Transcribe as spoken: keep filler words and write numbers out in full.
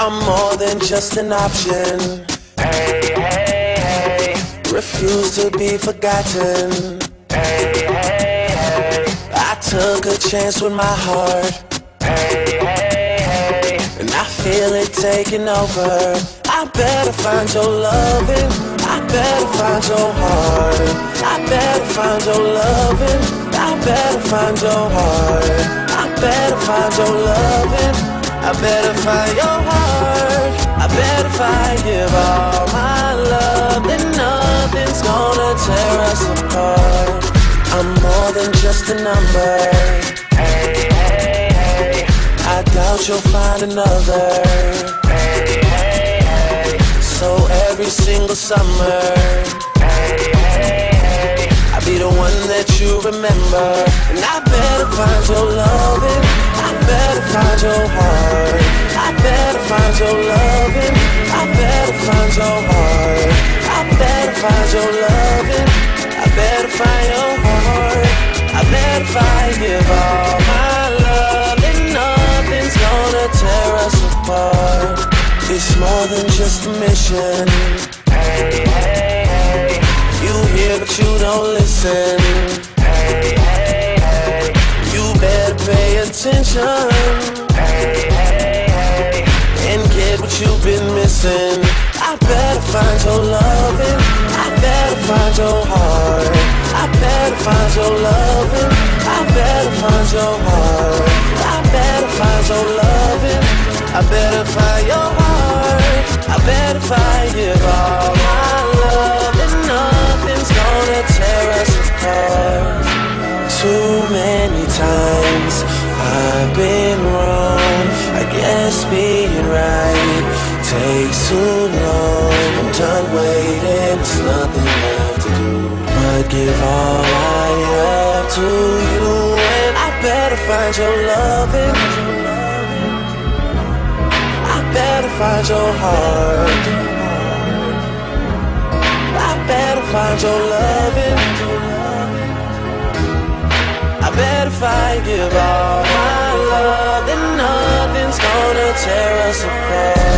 I'm more than just an option. Hey, hey, hey. Refuse to be forgotten. Hey, hey, hey. I took a chance with my heart. Hey, hey, hey. And I feel it taking over. I better find your loving. I better find your heart. I better find your loving. I better find your heart. I better find your loving. I better find your heart. I better find, give all my love, then nothing's gonna tear us apart. I'm more than just a number. Hey, hey, hey. I doubt you'll find another. Hey, hey, hey. So every single summer, hey, hey, hey. I'll be the one that you remember, and I better find your loving. I better find your heart. I better find your loving. I better find your heart. I better find your loving. I better find your heart. I better find, give all my love, and nothing's gonna tear us apart. It's more than just a mission. Hey, hey, hey. You hear but you don't listen. Pay attention, hey, hey, hey. And get what you've been missing. I better find your loving. I better find your heart. I better find your loving. I better find your heart. I better find your loving. I better find your heart. I better find, give all my love, and nothing's gonna tear us apart. Too many times I've been wrong. I guess being right takes too long. I'm done waiting, there's nothing left to do but give all I have to you. And I better find your loving. I better find your heart. I better find your loving. I bet if I give all my love, then nothing's gonna tear us apart.